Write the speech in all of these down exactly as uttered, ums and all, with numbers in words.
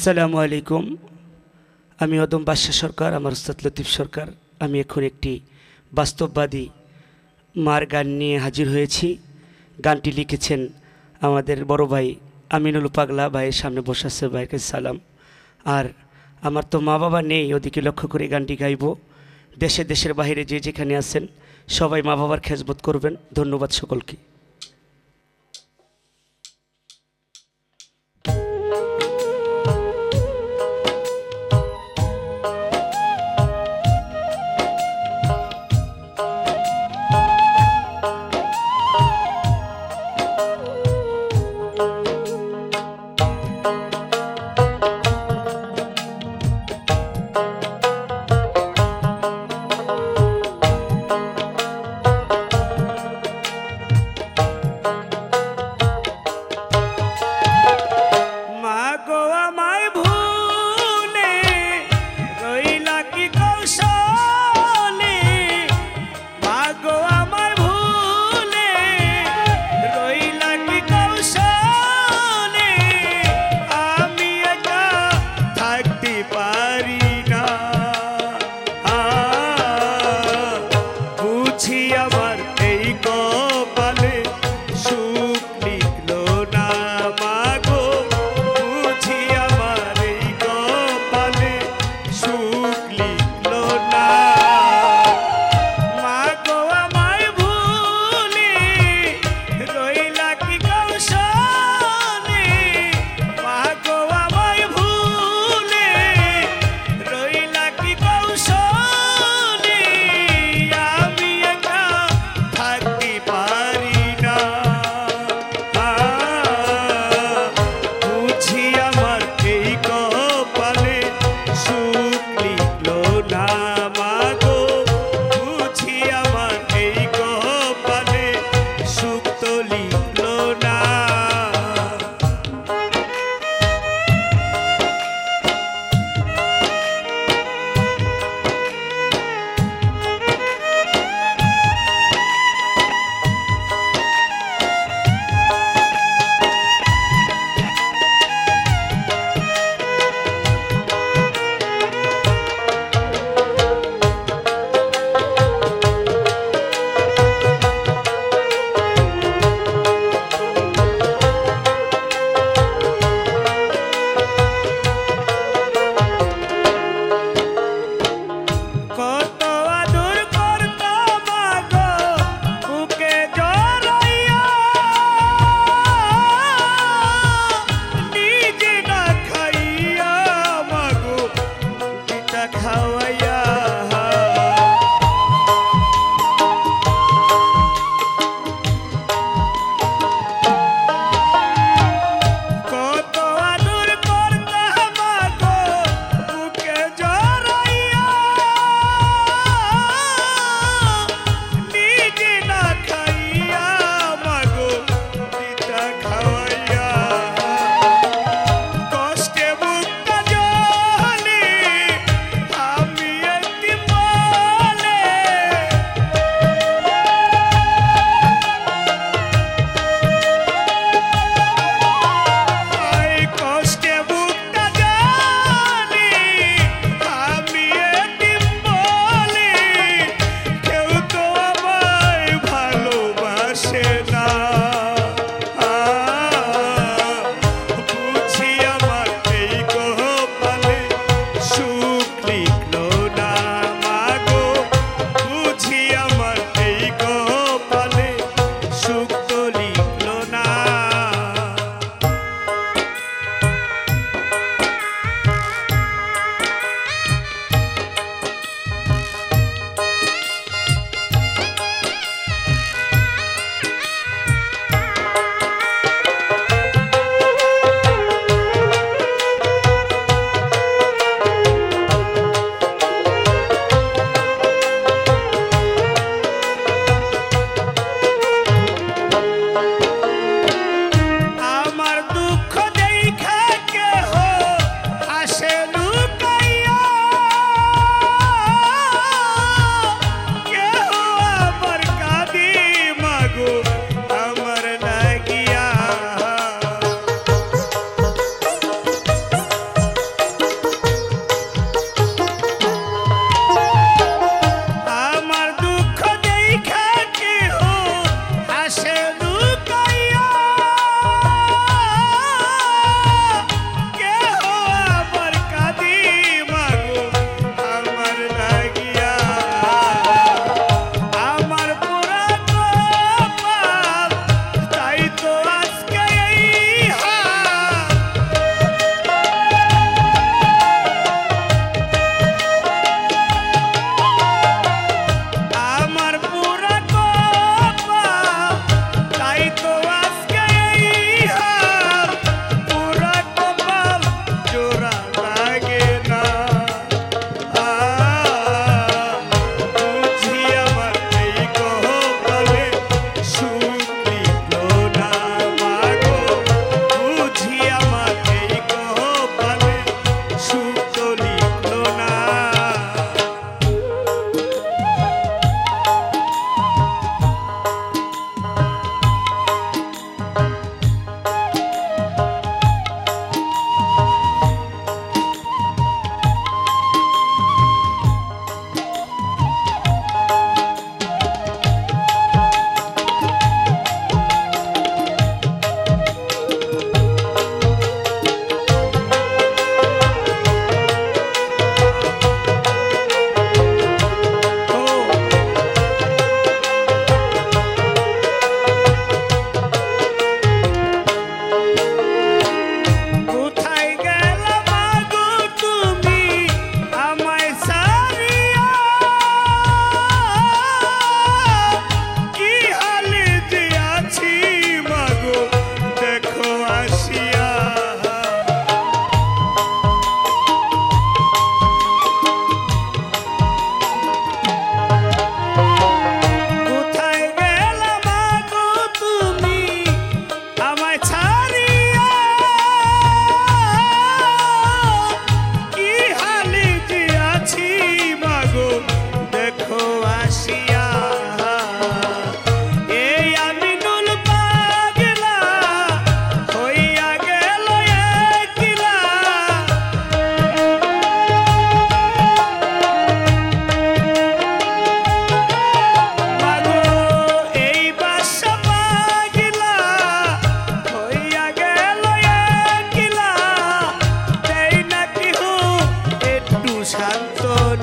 আসসালামু আলাইকুম। আমি অদম বাদশা সরকার, আমার উস্তাদ লতিফ সরকার। আমি এখন একটি বাস্তববাদী মার গান নিয়ে হাজির হয়েছি। গানটি লিখেছেন আমাদের বড় ভাই আমিনুল পাগলা। ভাইয়ের সামনে বসে আছে, ভাইয়ের কাছে সালাম। আর আমার তো মা বাবা নেই, ওদিকে লক্ষ্য করে গানটি গাইব। দেশে দেশের বাইরে যে যেখানে আছেন সবাই মা বাবার খেজমত করবেন। ধন্যবাদ সকলকে।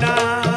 ना।